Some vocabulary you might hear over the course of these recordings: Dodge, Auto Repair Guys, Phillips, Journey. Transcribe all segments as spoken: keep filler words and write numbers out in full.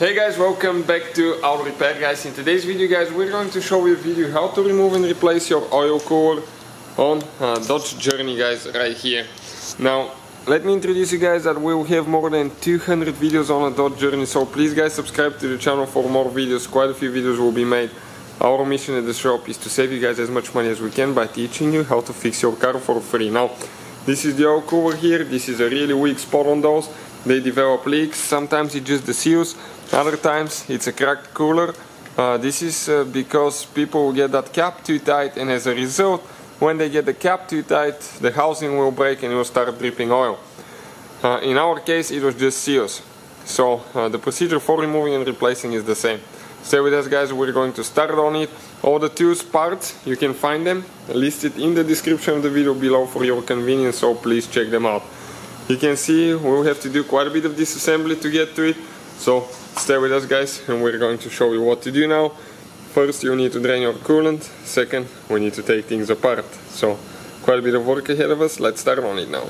Hey guys, welcome back to our repair guys. In today's video guys, we're going to show you a video how to remove and replace your oil cooler on uh, Dodge Journey guys, right here. Now let me introduce you guys that we will have more than two hundred videos on a Dodge Journey, so please guys subscribe to the channel for more videos. Quite a few videos will be made. Our mission at the shop is to save you guys as much money as we can by teaching you how to fix your car for free. Now this is the oil cooler here. This is a really weak spot on those. They develop leaks. Sometimes it's just the seals, other times it's a cracked cooler. Uh, this is uh, because people get that cap too tight, and as a result, when they get the cap too tight, the housing will break and it will start dripping oil. Uh, in our case, it was just seals. So uh, the procedure for removing and replacing is the same. Stay with us guys, we're going to start on it. All the tools, parts, you can find them listed in the description of the video below for your convenience, so please check them out. You can see we'll have to do quite a bit of disassembly to get to it, so stay with us guys and we're going to show you what to do now. First you need to drain your coolant, second we need to take things apart. So quite a bit of work ahead of us, let's start on it now.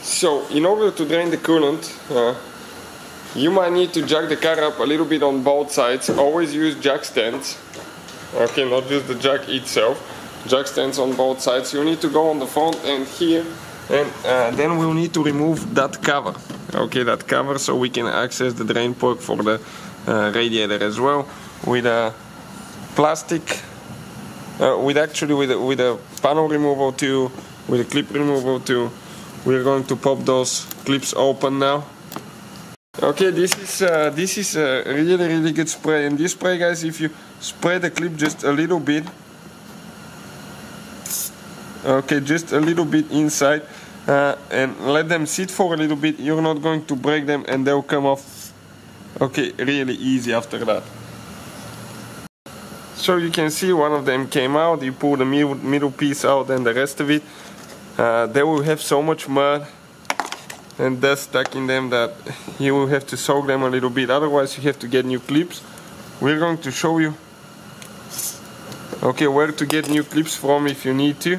So in order to drain the coolant, uh, you might need to jack the car up a little bit on both sides. Always use jack stands, okay, not just the jack itself, jack stands on both sides. You need to go on the front end here. And uh, then we'll need to remove that cover, okay, that cover, so we can access the drain plug for the uh, radiator as well with a plastic, uh, with actually with a, with a panel removal too, with a clip removal too. We're going to pop those clips open now. Okay, this is uh, this is a really really good spray, and this spray guys, if you spray the clip just a little bit. Okay, just a little bit inside uh, and let them sit for a little bit. You're not going to break them and they'll come off, okay, really easy after that. So you can see one of them came out. You pull the middle, middle piece out and the rest of it. Uh, they will have so much mud and dust stuck in them that you will have to soak them a little bit, otherwise you have to get new clips. We're going to show you, okay, where to get new clips from if you need to.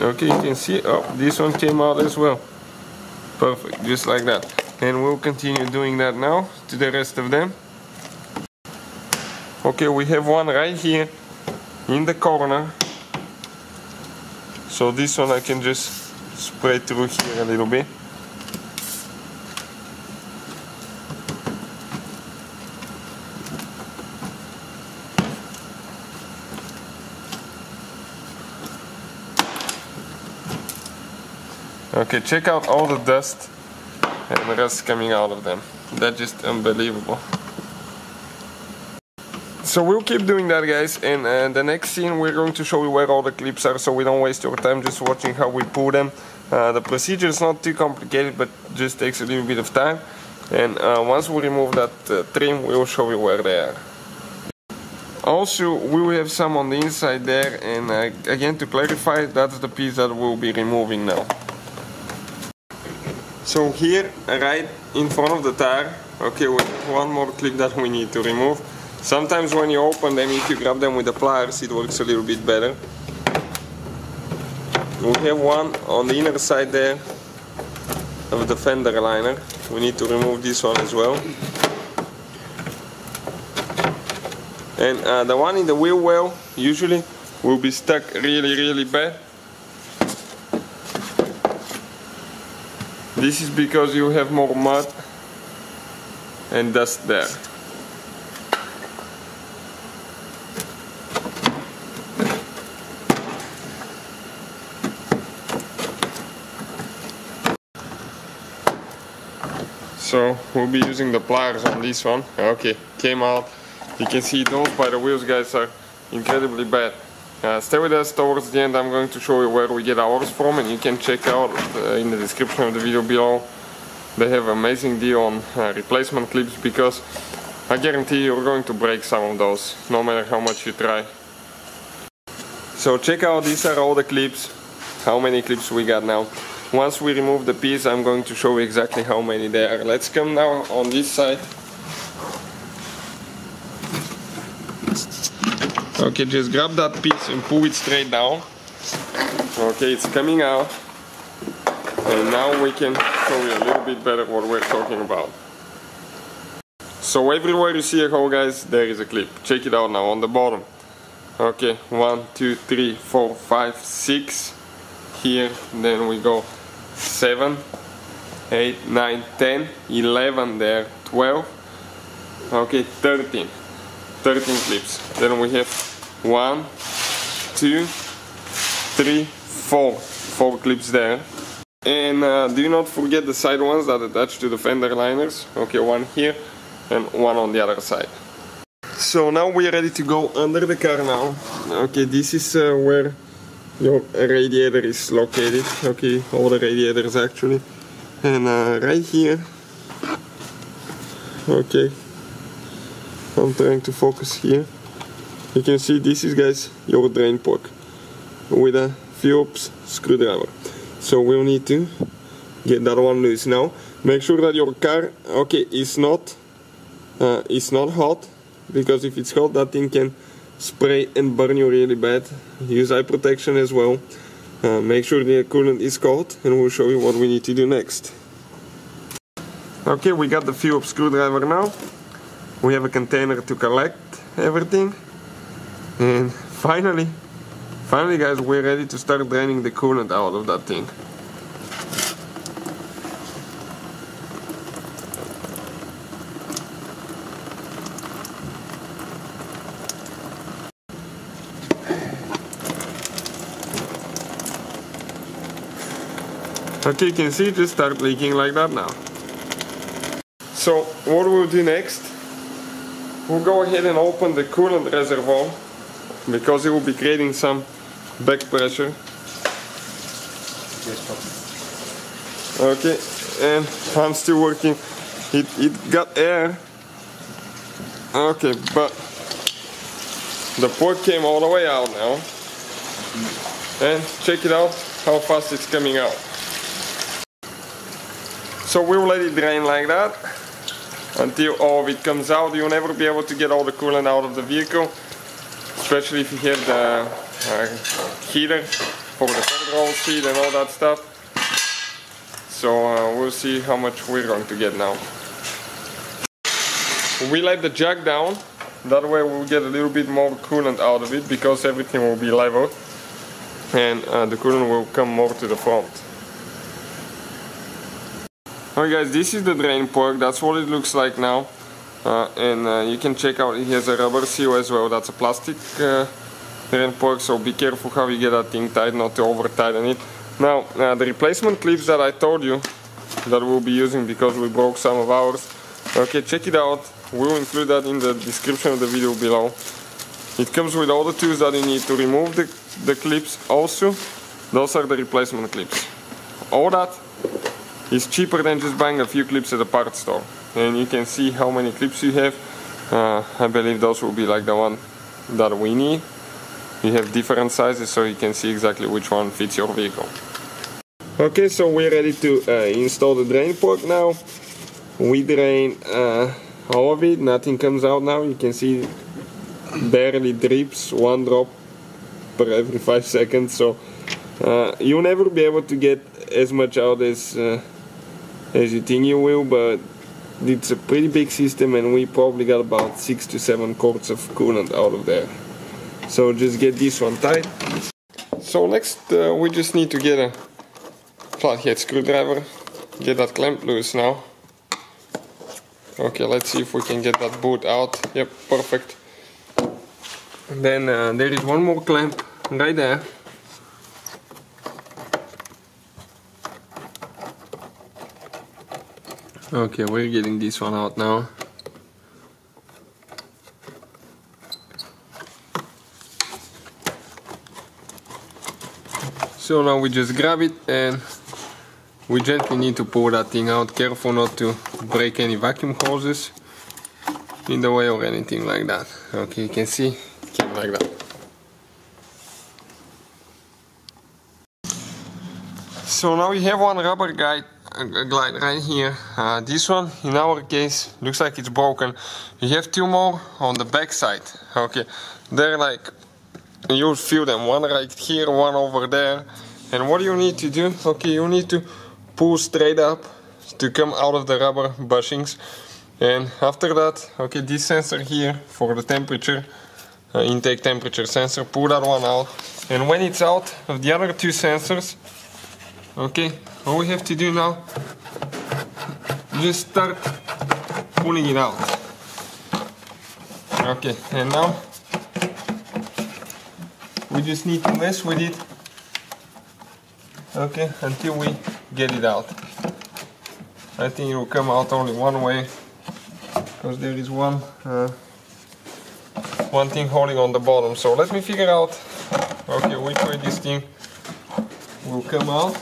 Okay, you can see, oh, this one came out as well. Perfect, just like that. And we'll continue doing that now to the rest of them. Okay, we have one right here in the corner. So this one I can just spray through here a little bit. Okay, check out all the dust and the rest coming out of them. That's just unbelievable. So we'll keep doing that guys, and uh, the next scene we're going to show you where all the clips are, so we don't waste your time just watching how we pull them. Uh, the procedure is not too complicated, but just takes a little bit of time. And uh, once we remove that uh, trim, we will show you where they are. Also, we will have some on the inside there, and uh, again to clarify, that's the piece that we'll be removing now. So here, right in front of the tire, okay, we have one more clip that we need to remove. Sometimes when you open them, if you grab them with the pliers, it works a little bit better. We have one on the inner side there of the fender liner. We need to remove this one as well. And uh, the one in the wheel well usually will be stuck really, really bad. This is because you have more mud and dust there. So we'll be using the pliers on this one. Okay, came out. You can see those by the wheels guys are incredibly bad. Uh, stay with us towards the end, I'm going to show you where we get ours from, and you can check out uh, in the description of the video below. They have an amazing deal on uh, replacement clips, because I guarantee you're going to break some of those, no matter how much you try. So check out, these are all the clips, how many clips we got now. Once we remove the piece, I'm going to show you exactly how many there are. Let's come now on this side. Okay, just grab that piece and pull it straight down. Okay, it's coming out. And now we can show you a little bit better what we're talking about. So everywhere you see a hole, guys, there is a clip. Check it out now on the bottom. Okay, one, two, three, four, five, six. Here, then we go seven, eight, nine, ten, eleven. There, twelve. Okay, thirteen. thirteen clips. Then we have one, two, three, four. Four clips there. And uh, do not forget the side ones that attach to the fender liners. Okay, one here and one on the other side. So now we are ready to go under the car now. Okay, this is uh, where your radiator is located. Okay, all the radiators actually. And uh, right here. Okay, I'm trying to focus here. You can see this is, guys, your drain plug with a Phillips screwdriver. So we'll need to get that one loose now. Make sure that your car, okay, is not uh, is not hot, because if it's hot, that thing can spray and burn you really bad. Use eye protection as well. Uh, make sure the coolant is cold, and we'll show you what we need to do next. Okay, we got the Phillips screwdriver now. We have a container to collect everything, and finally. Finally, guys, we're ready to start draining the coolant out of that thing. Okay, you can see it just start leaking like that now. So, what we'll do next, we'll go ahead and open the coolant reservoir, because it will be creating some back pressure. Okay, and I'm still working. It, it got air. Okay, but the port came all the way out now. And check it out how fast it's coming out. So we'll let it drain like that until all of it comes out. You'll never be able to get all the coolant out of the vehicle, especially if you hear the uh, heater for the federal seat and all that stuff. So uh, we'll see how much we're going to get now. We let the jack down, that way we'll get a little bit more coolant out of it, because everything will be level and uh, the coolant will come more to the front. Alright, guys, this is the drain plug. That's what it looks like now. Uh, and uh, you can check out, it has a rubber seal as well. That's a plastic uh, drain plug, so be careful how you get that thing tight, not to over tighten it. Now, uh, the replacement clips that I told you that we'll be using, because we broke some of ours. Okay, check it out. We'll include that in the description of the video below. It comes with all the tools that you need to remove the, the clips. Also, those are the replacement clips. All that is cheaper than just buying a few clips at a parts store. And you can see how many clips you have. uh, I believe those will be like the one that we need. You have different sizes, so you can see exactly which one fits your vehicle. Okay, so we're ready to uh, install the drain plug now. We drain uh, all of it, nothing comes out now. You can see barely drips, one drop per every five seconds. So uh, you'll never be able to get as much out as, uh, as you think you will, but it's a pretty big system, and we probably got about six to seven quarts of coolant out of there. So just get this one tight. So next uh, we just need to get a flathead screwdriver, get that clamp loose now. Okay, let's see if we can get that boot out. Yep, perfect. And then uh, there is one more clamp right there. Okay, we're getting this one out now. So now we just grab it, and we gently need to pull that thing out. Careful not to break any vacuum hoses in the way or anything like that. Okay, you can see it came like that. So now we have one rubber guide. Glide right here. Uh, this one, in our case, looks like it's broken. You have two more on the back side. Okay, they're like, you'll feel them, one right here, one over there. And what do you need to do? Okay, you need to pull straight up to come out of the rubber bushings. And after that, okay, this sensor here for the temperature, uh, intake temperature sensor, pull that one out. And when it's out of the other two sensors, okay, all we have to do now, just start pulling it out. Okay, and now we just need to mess with it, okay, until we get it out. I think it will come out only one way, because there is one uh, one thing holding on the bottom. So let me figure out, okay, which way this thing will come out.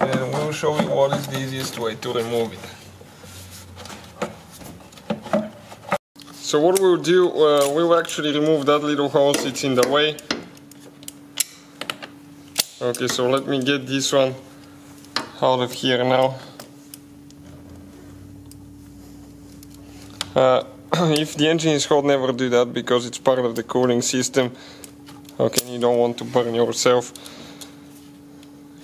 And we'll show you what is the easiest way to remove it. So what we'll do, uh, we will actually remove that little hole, it's in the way. Okay, so let me get this one out of here now. Uh, if the engine is hot, never do that, because it's part of the cooling system. Okay, you don't want to burn yourself,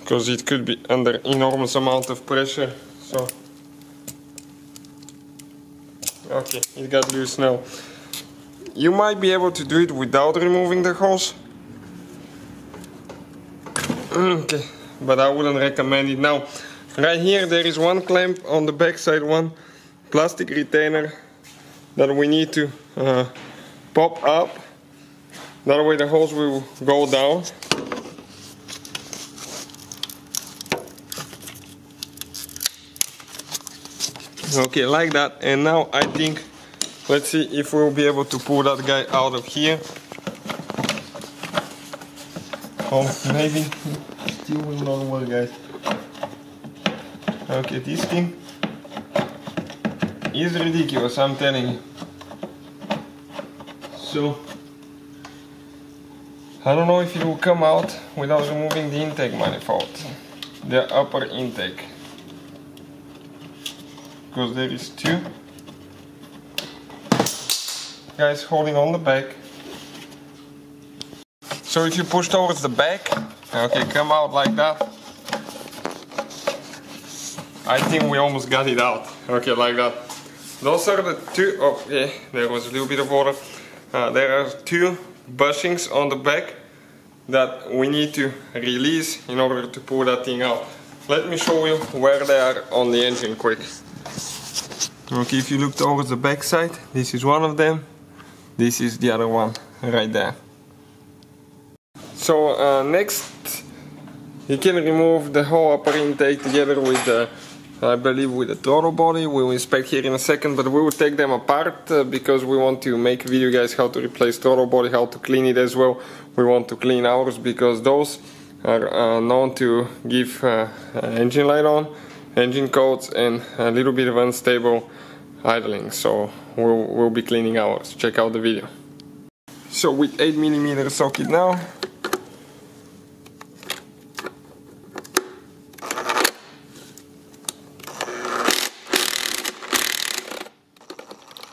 because it could be under enormous amount of pressure. So, okay, it got loose now. You might be able to do it without removing the hose. Okay, but I wouldn't recommend it. Now, right here there is one clamp on the back side, one plastic retainer that we need to uh, pop up. That way the hose will go down. Okay, like that. And now I think, let's see if we'll be able to pull that guy out of here. Oh, maybe still will not work, guys. Okay, this thing is ridiculous, I'm telling you. So, I don't know if it will come out without removing the intake manifold, the upper intake, because there is two guys holding on the back. So if you push towards the back, okay, come out like that. I think we almost got it out. Okay, like that. Those are the two, okay, there was a little bit of water. Uh, there are two bushings on the back that we need to release in order to pull that thing out. Let me show you where they are on the engine quick. Okay, if you look towards the back side, this is one of them. This is the other one, right there. So uh, next, you can remove the whole upper intake together with the, I believe, with the throttle body. We will inspect here in a second, but we will take them apart uh, because we want to make a video, guys, how to replace throttle body, how to clean it as well. We want to clean ours because those are uh, known to give uh, engine light on, engine codes, and a little bit of unstable idling. So we'll, we'll be cleaning ours. Check out the video. So with eight millimeter socket now.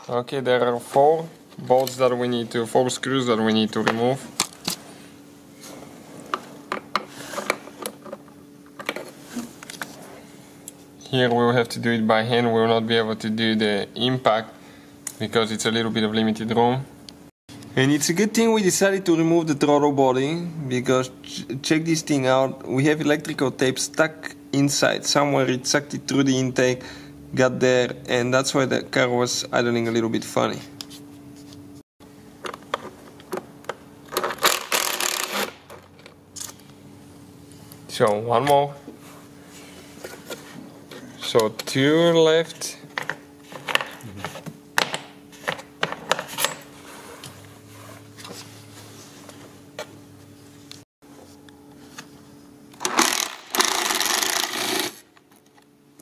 Okay, there are four bolts that we need to, four screws that we need to remove. Here we will have to do it by hand, we will not be able to do the impact because it's a little bit of limited room. And it's a good thing we decided to remove the throttle body, because ch check this thing out, we have electrical tape stuck inside somewhere, it sucked it through the intake, got there, and that's why the car was idling a little bit funny. So one more. So two left.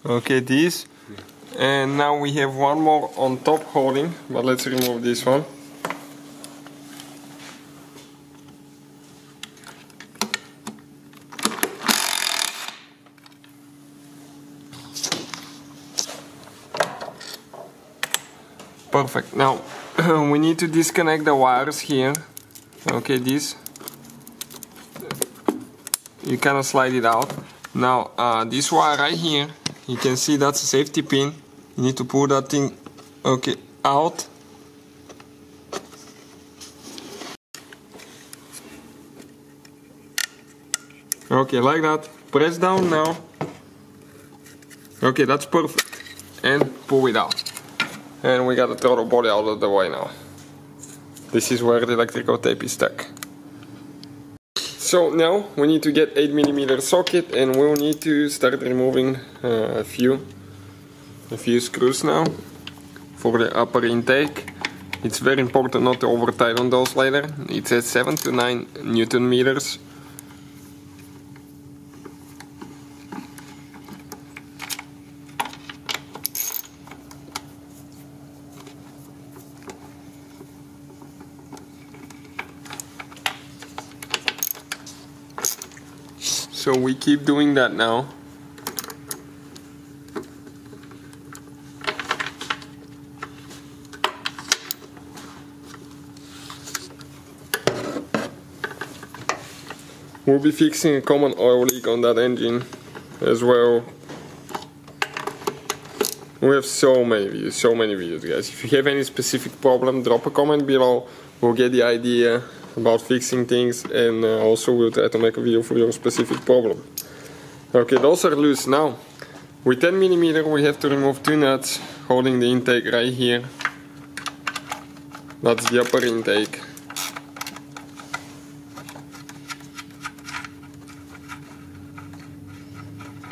Okay, this. And now we have one more on top holding, but let's remove this one. Perfect. Now we need to disconnect the wires here. Okay, this you cannot slide it out. Now uh, this wire right here, you can see that's a safety pin. You need to pull that thing okay out. Okay, like that. Press down now. Okay, that's perfect. And pull it out. And we got the throttle body out of the way now. This is where the electrical tape is stuck. So now we need to get eight millimeter socket, and we'll need to start removing uh, a few a few screws now for the upper intake. It's very important not to over tighten those later. It says seven to nine Newton meters. So we keep doing that now. We'll be fixing a common oil leak on that engine as well. We have so many videos, so many videos guys. If you have any specific problem, drop a comment below. We'll get the idea about fixing things, and uh, also we'll try to make a video for your specific problem. Okay, those are loose now. With ten millimeter we have to remove two nuts holding the intake right here. That's the upper intake.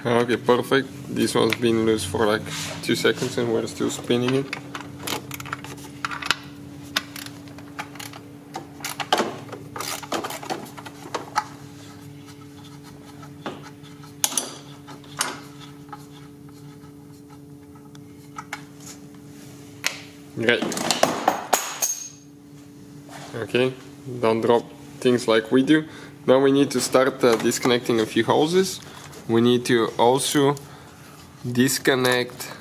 Okay, perfect. This one's been loose for like two seconds and we're still spinning it. Great. Okay, don't drop things like we do. Now we need to start uh, disconnecting a few hoses. We need to also disconnect.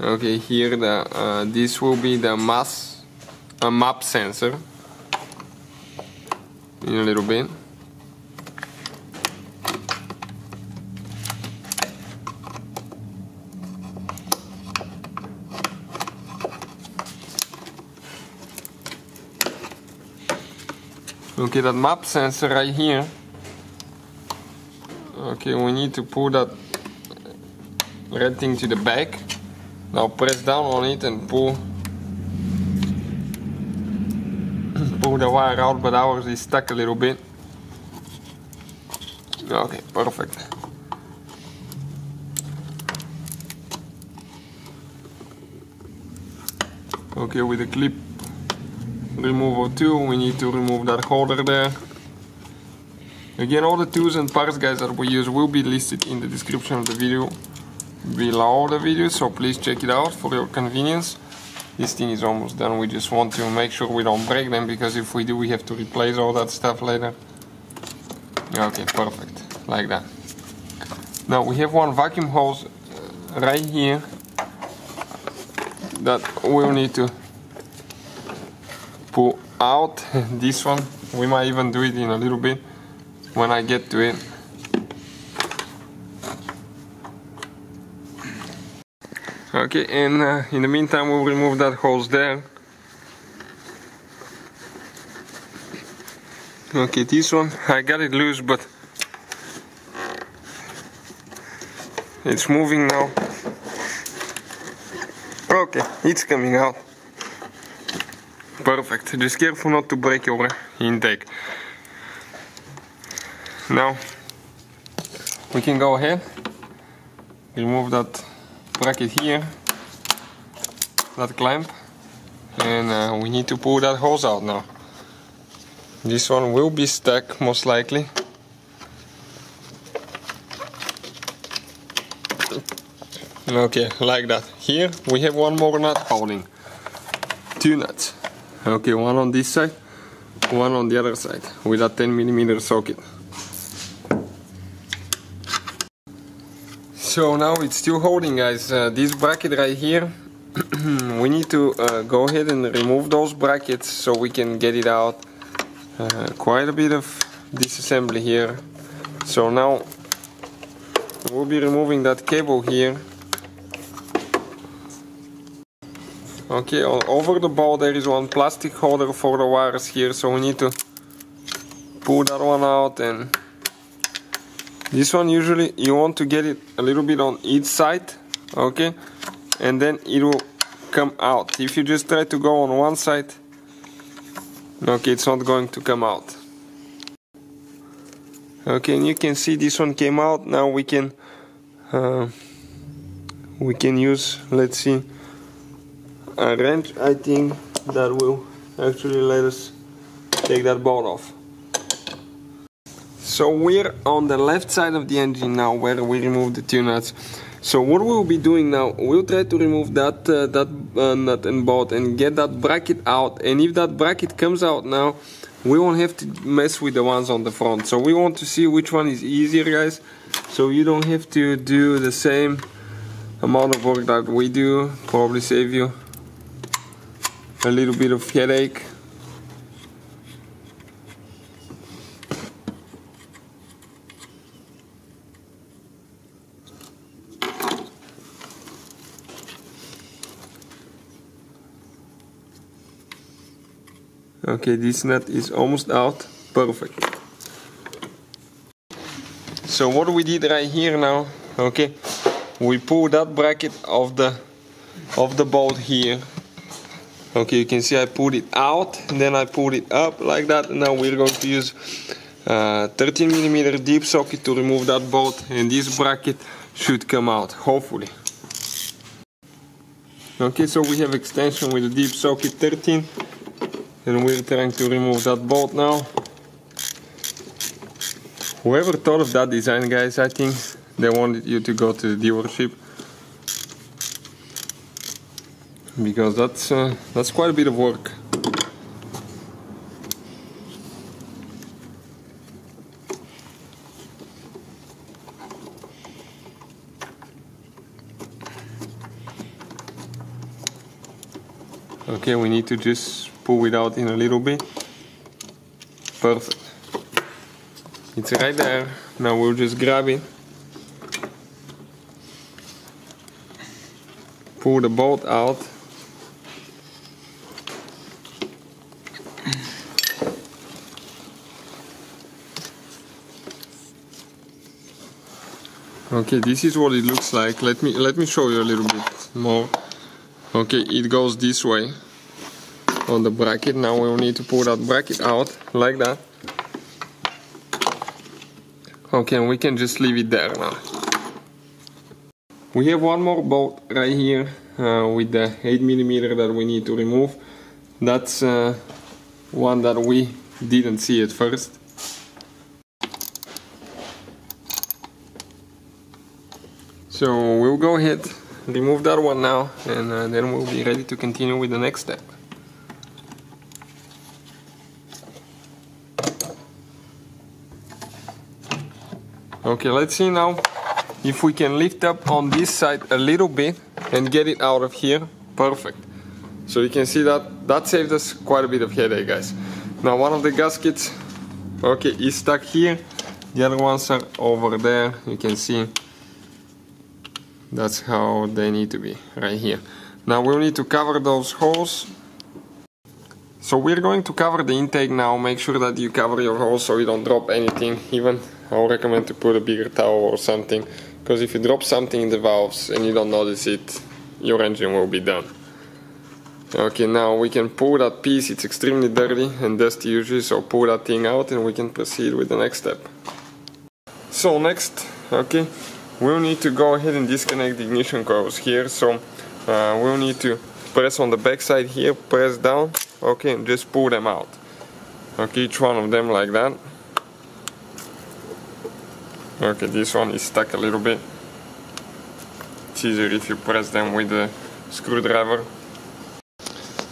Okay, here the uh, this will be the mass a uh, map sensor in a little bit. Okay, that map sensor right here. Okay, we need to pull that red thing to the back. Now press down on it and pull pull the wire out, but ours is stuck a little bit. Okay, perfect. Okay, with the clip removal tool, we need to remove that holder there. Again, all the tools and parts guys that we use will be listed in the description of the video below the video, so please check it out for your convenience. This thing is almost done, we just want to make sure we don't break them, because if we do we have to replace all that stuff later. Okay, perfect, like that. Now we have one vacuum hose right here that we'll need to pull out. This one, we might even do it in a little bit when I get to it. Okay, and uh, in the meantime we'll remove that hose there. Okay, this one, I got it loose, but it's moving now. Okay, it's coming out. Perfect, just careful not to break your intake. Now we can go ahead, remove that bracket here, that clamp, and uh, we need to pull that hose out now. This one will be stuck most likely. Okay, like that. Here we have one more nut holding. Two nuts. Okay, one on this side, one on the other side with a ten millimeter socket. So now it's still holding guys. Uh, this bracket right here, we need to uh, go ahead and remove those brackets so we can get it out. Uh, quite a bit of disassembly here. So now we'll be removing that cable here. Okay, all over the bowl there is one plastic holder for the wires here, so we need to pull that one out. And this one, usually you want to get it a little bit on each side, okay, and then it will come out. If you just try to go on one side, okay, it's not going to come out. Okay, and you can see this one came out. Now we can uh, we can use, let's see, a wrench, I think, that will actually let us take that bolt off. So we're on the left side of the engine now, where we remove the two nuts. So what we'll be doing now, we'll try to remove that uh, that uh, nut and bolt and get that bracket out. And if that bracket comes out now, we won't have to mess with the ones on the front. So we want to see which one is easier, guys, so you don't have to do the same amount of work that we do. Probably save you a little bit of headache. Okay, this nut is almost out. Perfect. So what we did right here now, okay, we pull that bracket of the of the bolt here. Okay, you can see I pulled it out, and then I pulled it up like that. Now we're going to use uh, thirteen millimeter deep socket to remove that bolt, and this bracket should come out, hopefully. Okay, so we have extension with the deep socket thirteen. And we're trying to remove that bolt now. Whoever thought of that design, guys, I think they wanted you to go to the dealership, because that's uh, that's quite a bit of work. Okay, we need to just pull it out in a little bit. Perfect. It's right there. Now we'll just grab it. Pull the bolt out. Okay, this is what it looks like. Let me let me show you a little bit more. Okay, it goes this way on the bracket. Now we'll need to pull that bracket out like that. Okay, and we can just leave it there now. We have one more bolt right here uh, with the eight millimeter that we need to remove. That's uh, one that we didn't see at first. So we'll go ahead, remove that one now, and uh, then we'll be ready to continue with the next step. Okay, let's see now if we can lift up on this side a little bit and get it out of here. Perfect. So you can see that that saved us quite a bit of headache, guys. Now one of the gaskets, okay, is stuck here. The other ones are over there. You can see that's how they need to be, right here. Now we'll need to cover those holes. So we're going to cover the intake now. Make sure that you cover your holes so you don't drop anything. Even I'll recommend to put a bigger towel or something, because if you drop something in the valves and you don't notice it, your engine will be done. Okay, now we can pull that piece. It's extremely dirty and dusty usually, so pull that thing out and we can proceed with the next step. So next, okay, we'll need to go ahead and disconnect the ignition coils here. So uh, we'll need to press on the back side here, press down, okay, and just pull them out. Okay, each one of them like that. Okay, this one is stuck a little bit. It's easier if you press them with the screwdriver.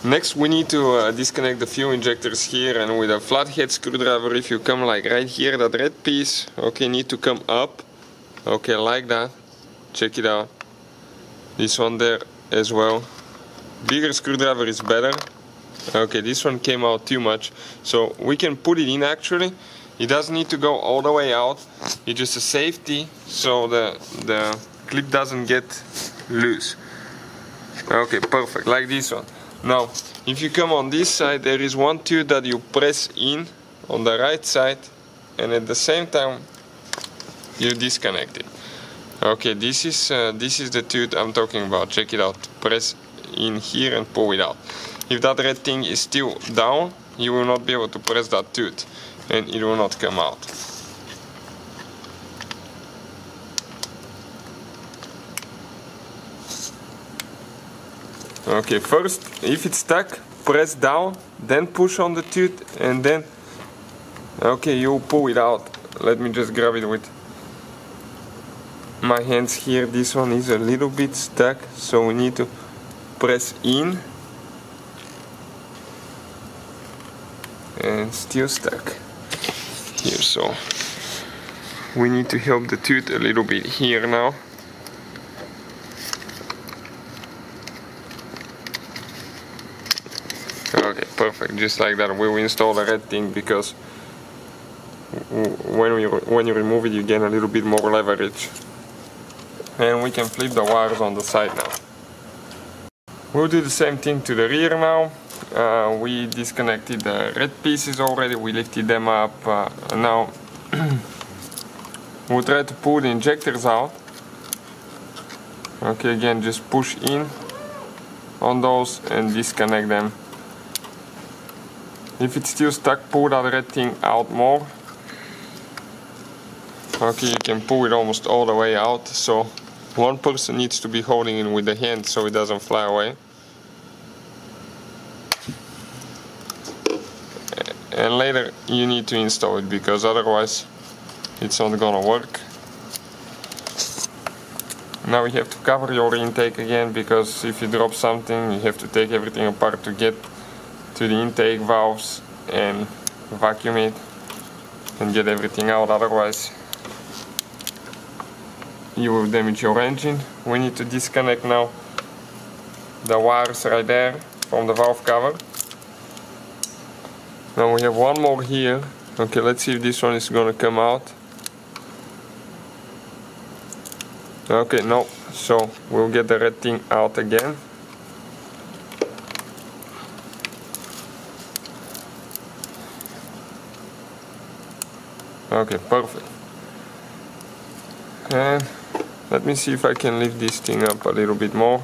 Next we need to uh, disconnect the fuel injectors here, and with a flathead screwdriver, if you come like right here, that red piece, okay, need to come up, okay, like that. Check it out. This one there as well. Bigger screwdriver is better. Okay, this one came out too much, so we can put it in actually It doesn't need to go all the way out, it's just a safety so the, the clip doesn't get loose. Okay, perfect, like this one. Now, if you come on this side, there is one tooth that you press in on the right side, and at the same time you disconnect it. Okay, this is uh, this is the tooth I'm talking about. Check it out. Press in here and pull it out. If that red thing is still down, you will not be able to press that tooth, and it will not come out. Okay, first, if it's stuck, press down, then push on the tooth, and then, okay, you pull it out. Let me just grab it with my hands here. This one is a little bit stuck, so we need to press in, and still stuck here, so we need to help the tooth a little bit here now. Okay, perfect, just like that. We will install the red thing because when, we, when you remove it, you gain a little bit more leverage. And we can flip the wires on the side now. We'll do the same thing to the rear now. Uh, we disconnected the red pieces already, we lifted them up. Uh, now, we'll try to pull the injectors out. Okay, again, just push in on those and disconnect them. If it's still stuck, pull that red thing out more. Okay, you can pull it almost all the way out, so one person needs to be holding it with the hand so it doesn't fly away. And later you need to install it because otherwise it's not gonna work. Now you have to cover your intake again, because if you drop something you have to take everything apart to get to the intake valves and vacuum it and get everything out, otherwise you will damage your engine. We need to disconnect now the wires right there from the valve cover. Now we have one more here. Okay, let's see if this one is gonna come out. Okay, no, so we'll get the red thing out again. Okay, perfect. And let me see if I can lift this thing up a little bit more.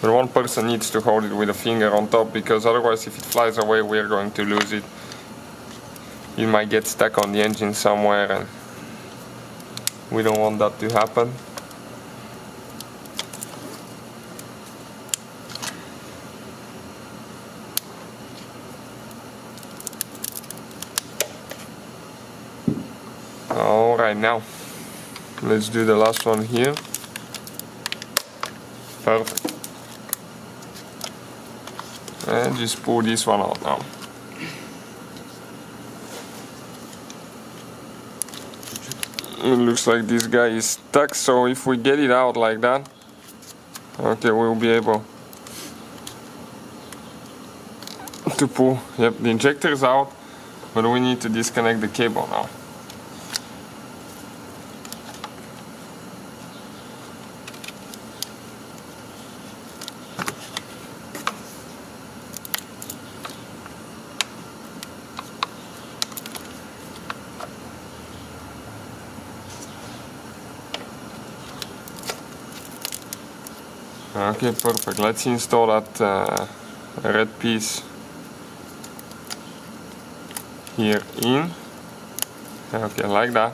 But one person needs to hold it with a finger on top, because otherwise if it flies away we're going to lose it. It might get stuck on the engine somewhere, and we don't want that to happen. Alright, now let's do the last one here. Perfect. And just pull this one out now. It looks like this guy is stuck, so if we get it out like that, okay, we'll be able to pull, yep, the injector is out, but we need to disconnect the cable now. Okay, perfect. Let's install that uh, red piece here in. Okay, like that.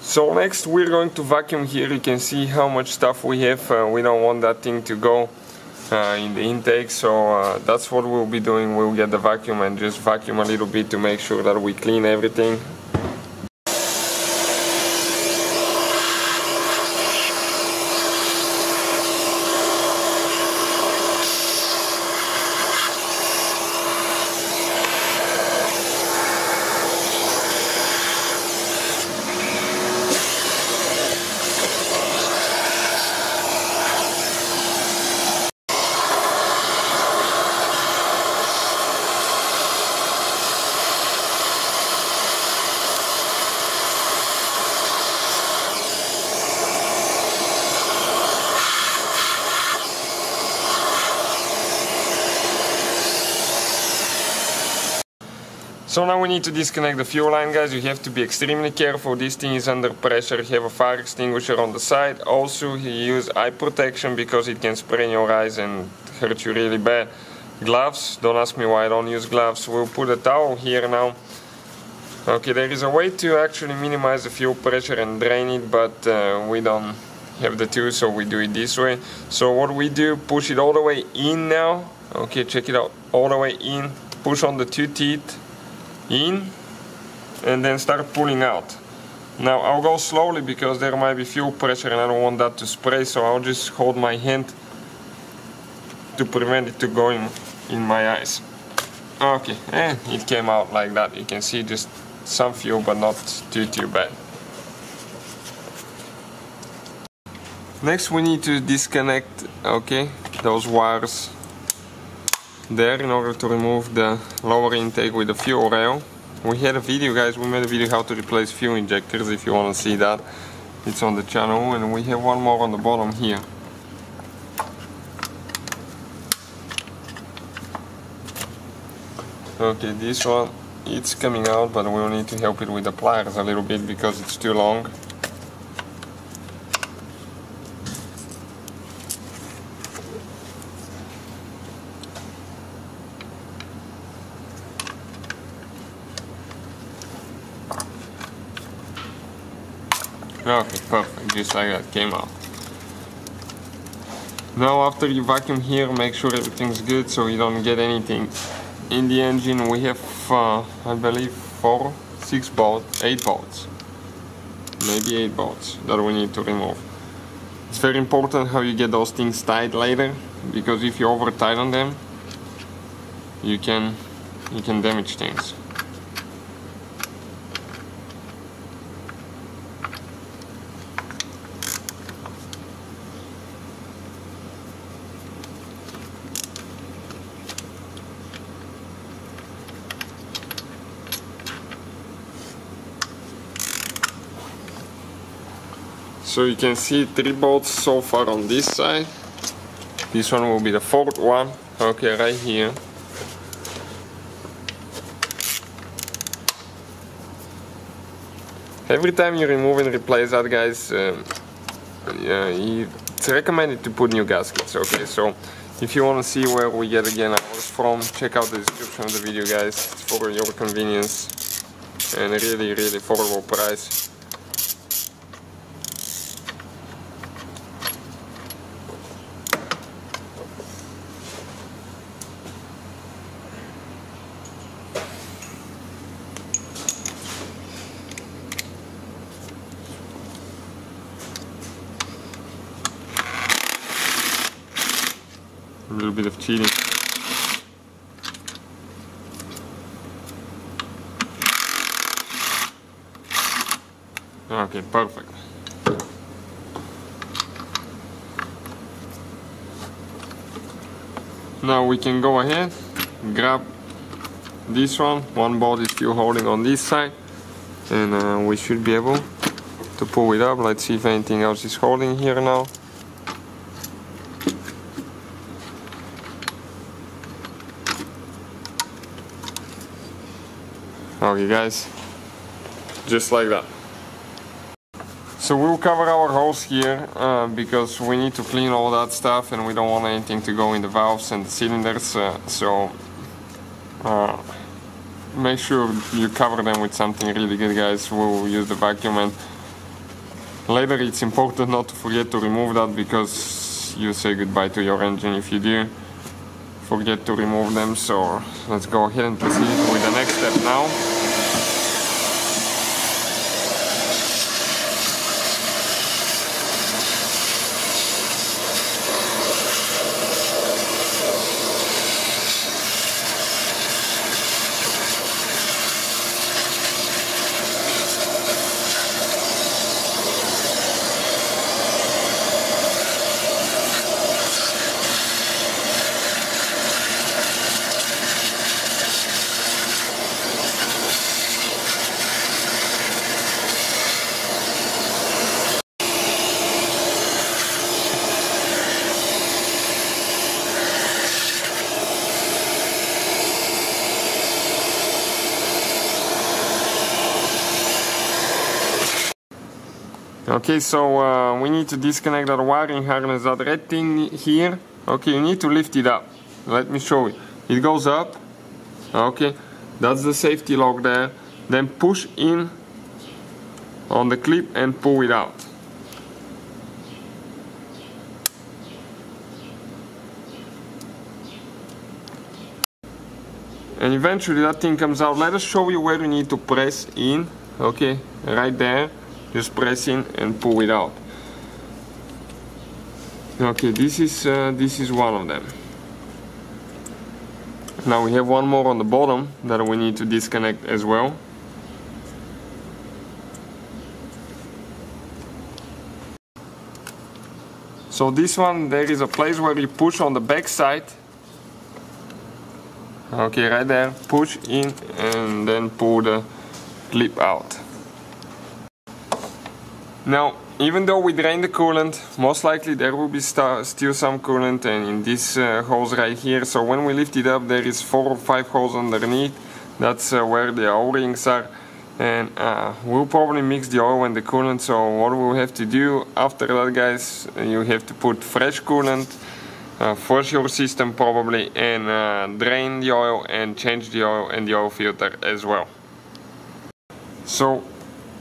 So next we're going to vacuum here. You can see how much stuff we have. Uh, we don't want that thing to go uh, in the intake, so uh, that's what we'll be doing. We'll get the vacuum and just vacuum a little bit to make sure that we clean everything. So now we need to disconnect the fuel line, guys. You have to be extremely careful. This thing is under pressure. You have a fire extinguisher on the side. Also, you use eye protection because it can spray in your eyes and hurt you really bad. Gloves, don't ask me why I don't use gloves. We'll put a towel here now. Okay, there is a way to actually minimize the fuel pressure and drain it, but uh, we don't have the tool, so we do it this way. So what we do, push it all the way in now. Okay, check it out, all the way in. Push on the two teeth in and then start pulling out. Now I'll go slowly because there might be fuel pressure and I don't want that to spray, so I'll just hold my hand to prevent it to going in my eyes. Okay, and it came out like that. You can see just some fuel, but not too too bad. Next we need to disconnect, okay, those wires there in order to remove the lower intake with the fuel rail. We had a video, guys, we made a video how to replace fuel injectors. If you want to see that, it's on the channel, and we have one more on the bottom here. Okay, this one, it's coming out, but we'll need to help it with the pliers a little bit because it's too long. Okay, perfect, just like that came out. Now after you vacuum here, make sure everything's good so you don't get anything in the engine. We have, uh, I believe, four, six bolts, eight bolts, maybe eight bolts that we need to remove. It's very important how you get those things tied later, because if you over tighten them, you can, you can damage things. So you can see three bolts so far on this side. This one will be the fourth one. Okay, right here. Every time you remove and replace that, guys, uh, uh, it's recommended to put new gaskets. Okay, so if you want to see where we get again ours from, check out the description of the video, guys. It's for your convenience and a really, really affordable price. A little bit of cheating. Okay, perfect. Now we can go ahead, grab this one. One bolt is still holding on this side, and uh, we should be able to pull it up. Let's see if anything else is holding here now. Okay, guys, just like that. So we'll cover our holes here uh, because we need to clean all that stuff and we don't want anything to go in the valves and the cylinders, uh, so uh, make sure you cover them with something really good, guys. We'll use the vacuum, and later it's important not to forget to remove that because you say goodbye to your engine if you do forget to remove them. So let's go ahead and proceed with the next step now. Okay, so uh, we need to disconnect that wiring harness, that red thing here. Okay, you need to lift it up. Let me show you. It goes up. Okay, that's the safety lock there. Then push in on the clip and pull it out. And eventually that thing comes out. Let us show you where you need to press in. Okay, right there. Just press in and pull it out. Okay, this is uh, this is one of them. Now we have one more on the bottom that we need to disconnect as well. So this one, there is a place where you push on the back side. Okay, right there, push in and then pull the clip out. Now, even though we drain the coolant, most likely there will be st still some coolant and in this uh, hose right here. So when we lift it up, there is four or five holes underneath. That's uh, where the O-rings are. And uh, we'll probably mix the oil and the coolant. So what we'll have to do after that, guys, you have to put fresh coolant, uh, flush your system probably, and uh, drain the oil and change the oil and the oil filter as well. So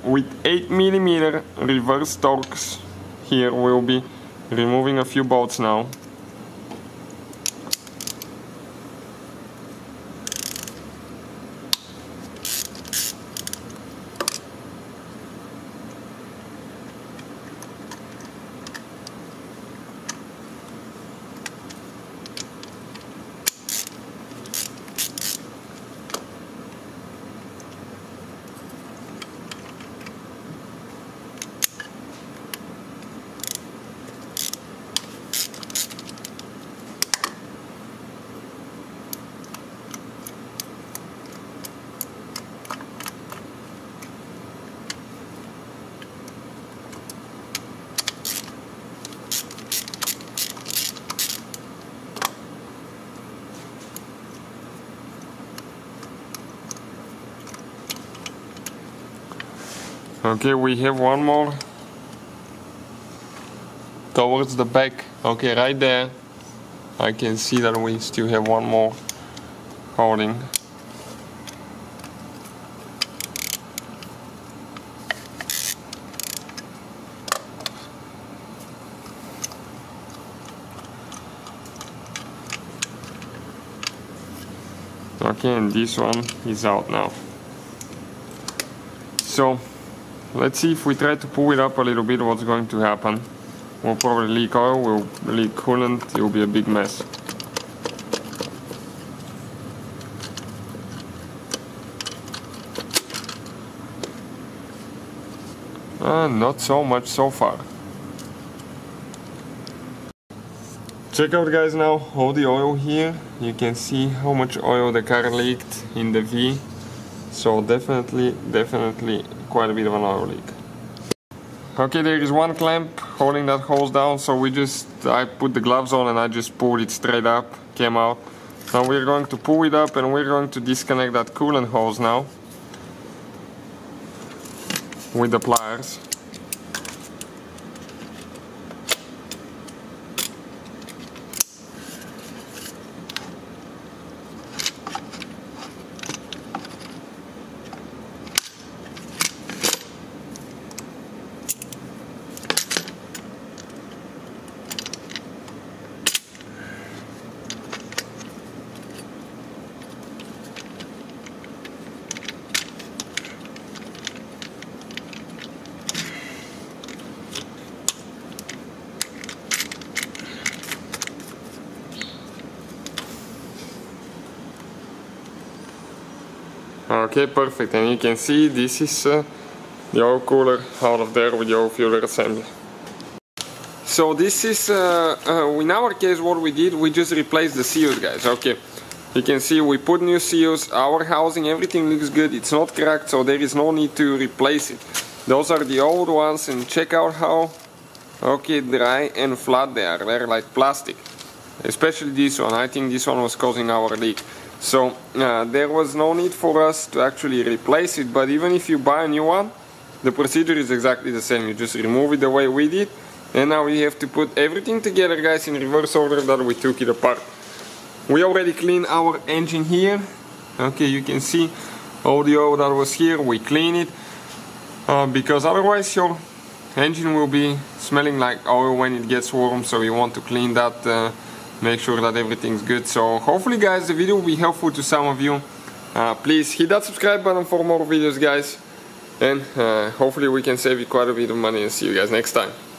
with eight millimeter reverse torques, here we'll be removing a few bolts now. Okay, we have one more towards the back. Okay, right there. I can see that we still have one more holding. Okay, and this one is out now. So let's see if we try to pull it up a little bit, what's going to happen. We'll probably leak oil, we'll leak coolant, it'll be a big mess. Uh, not so much so far. Check out, guys, now all the oil here. You can see how much oil the car leaked in the V. So definitely, definitely quite a bit of an oil leak. Okay, there is one clamp holding that hose down, so we just, I put the gloves on and I just pulled it straight up, came out. Now we're going to pull it up and we're going to disconnect that coolant hose now with the pliers. Okay, perfect, and you can see this is uh, the oil cooler out of there with the oil filter assembly. So this is, uh, uh, in our case what we did, we just replaced the seals, guys. Okay, you can see we put new seals, our housing, everything looks good, it's not cracked, so there is no need to replace it. Those are the old ones, and check out how, okay, dry and flat they are, they're like plastic. Especially this one, I think this one was causing our leak. So uh, there was no need for us to actually replace it, but even if you buy a new one, The procedure is exactly the same. You just remove it the way we did, and now we have to put everything together, guys, in reverse order that we took it apart. We already cleaned our engine here. Okay, you can see all the oil that was here, we clean it, uh, because otherwise your engine will be smelling like oil when it gets warm, so you want to clean that, uh, make sure that everything's good. So hopefully, guys, the video will be helpful to some of you. Uh, please hit that subscribe button for more videos, guys, and uh, hopefully we can save you quite a bit of money, and see you guys next time.